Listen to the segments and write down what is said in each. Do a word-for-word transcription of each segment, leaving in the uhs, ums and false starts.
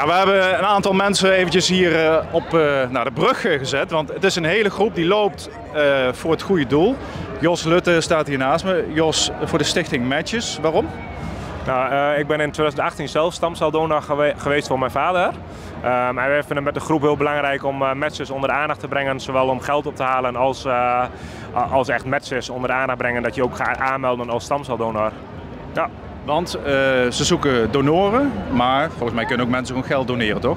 Ja, we hebben een aantal mensen eventjes hier uh, op uh, naar de brug gezet, want het is een hele groep die loopt uh, voor het goede doel. Jos Lutte staat hier naast me. Jos, voor de stichting Matchis. Waarom? Nou, uh, ik ben in twintig achttien zelf stamceldonor gewe geweest voor mijn vader. Uh, en wij vinden het met de groep heel belangrijk om uh, matches onder de aandacht te brengen. Zowel om geld op te halen als, uh, als echt matches onder de aandacht brengen. Dat je ook gaat aanmelden als stamceldonor. Ja. Want uh, ze zoeken donoren, maar volgens mij kunnen ook mensen gewoon geld doneren, toch?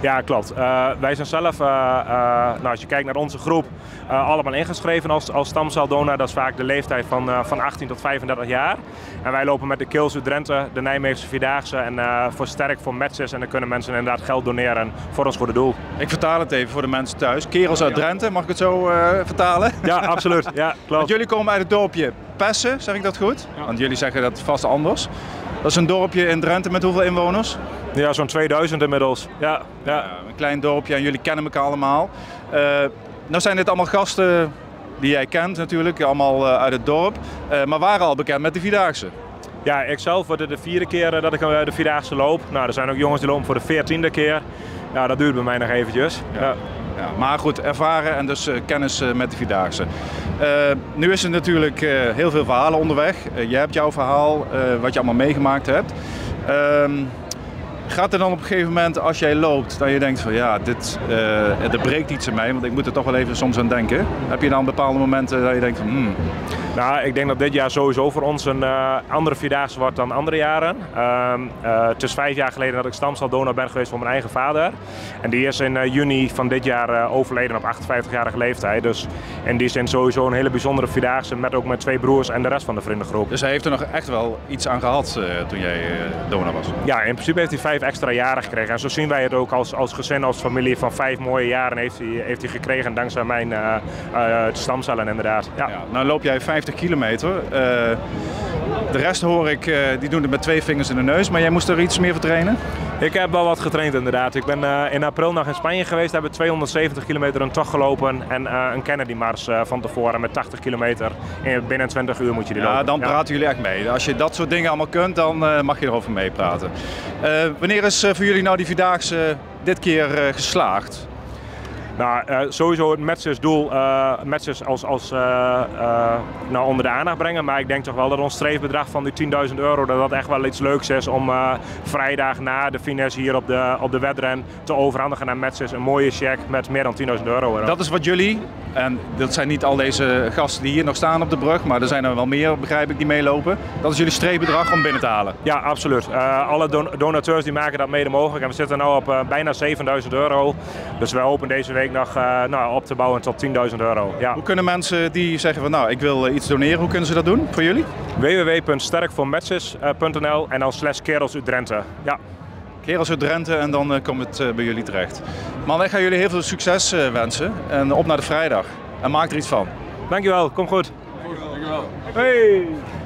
Ja, klopt. Uh, wij zijn zelf, uh, uh, nou, als je kijkt naar onze groep, uh, allemaal ingeschreven als, als stamceldonor. Dat is vaak de leeftijd van, uh, van achttien tot vijfendertig jaar. En wij lopen met de Kils uit Drenthe, de Nijmeegse Vierdaagse en uh, voor Sterk voor Matchis. En dan kunnen mensen inderdaad geld doneren voor ons goede doel. Ik vertaal het even voor de mensen thuis. Kerels uit Drenthe, mag ik het zo uh, vertalen? Ja, absoluut. Ja, klopt. Want jullie komen uit het dorpje Pesse, zeg ik dat goed? Ja. Want jullie zeggen dat vast anders. Dat is een dorpje in Drenthe met hoeveel inwoners? Ja, zo'n tweeduizend inmiddels. Ja, ja. Ja, een klein dorpje en jullie kennen elkaar allemaal. Uh, nou zijn dit allemaal gasten die jij kent natuurlijk, allemaal uh, uit het dorp. Uh, maar waren al bekend met de Vierdaagse? Ja, ik zelf word het de vierde keer dat ik de Vierdaagse loop. Nou, er zijn ook jongens die lopen voor de veertiende keer. Nou, dat duurt bij mij nog eventjes. Ja. Ja. Ja, maar goed, ervaren en dus uh, kennis uh, met de Vierdaagse. Uh, nu is er natuurlijk uh, heel veel verhalen onderweg. Uh, jij hebt jouw verhaal, uh, wat je allemaal meegemaakt hebt. Uh, gaat er dan op een gegeven moment, als jij loopt, dat je denkt van ja, dit, uh, er breekt iets in mij, want ik moet er toch wel even soms aan denken. Heb je dan bepaalde momenten dat je denkt van hmm. Nou, ik denk dat dit jaar sowieso voor ons een uh, andere Vierdaagse wordt dan andere jaren. Uh, uh, het is vijf jaar geleden dat ik stamceldonor ben geweest voor mijn eigen vader. En die is in uh, juni van dit jaar uh, overleden op achtenvijftigjarige leeftijd. Dus in die zin sowieso een hele bijzondere Vierdaagse, met ook mijn twee broers en de rest van de vriendengroep. Dus hij heeft er nog echt wel iets aan gehad uh, toen jij uh, donor was? Ja, in principe heeft hij vijf extra jaren gekregen. En zo zien wij het ook als, als gezin, als familie, van vijf mooie jaren heeft hij, heeft hij gekregen dankzij mijn uh, uh, stamcellen inderdaad. Ja. Ja, nou loop jij vijf kilometer. Uh, de rest hoor ik, uh, die doen het met twee vingers in de neus, maar jij moest er iets meer voor trainen? Ik heb wel wat getraind inderdaad. Ik ben uh, in april nog in Spanje geweest, hebben tweehonderdzeventig kilometer een tocht gelopen en uh, een Kennedy Mars uh, van tevoren met tachtig kilometer. En binnen twintig uur moet je die ja, lopen. Dan ja, dan praten jullie echt mee. Als je dat soort dingen allemaal kunt, dan uh, mag je erover meepraten. Uh, wanneer is uh, voor jullie nou die Vierdaagse uh, dit keer uh, geslaagd? Nou, uh, sowieso het matches doel, uh, matches als, als uh, uh, nou onder de aandacht brengen, maar ik denk toch wel dat ons streefbedrag van die tienduizend euro, dat dat echt wel iets leuks is om uh, vrijdag na de finish hier op de, op de wedren te overhandigen aan matches. Een mooie cheque met meer dan tienduizend euro. Erop. Dat is wat jullie, en dat zijn niet al deze gasten die hier nog staan op de brug, maar er zijn er wel meer, begrijp ik, die meelopen. Dat is jullie streefbedrag om binnen te halen? Ja, absoluut. Uh, alle don donateurs die maken dat mede mogelijk en we zitten nu op uh, bijna zevenduizend euro, dus wij hopen deze week nog uh, nou, op te bouwen tot tienduizend euro. Ja. Hoe kunnen mensen die zeggen van nou ik wil uh, iets doneren, hoe kunnen ze dat doen voor jullie? w w w punt sterk voor matchis punt n l en dan slash Kerels uit Drenthe. Ja. Kerels uit Drenthe en dan uh, komt het uh, bij jullie terecht. Maar ik ga jullie heel veel succes uh, wensen en op naar de vrijdag. En maak er iets van. Dankjewel, kom goed. Dankjewel. Dankjewel. Hey.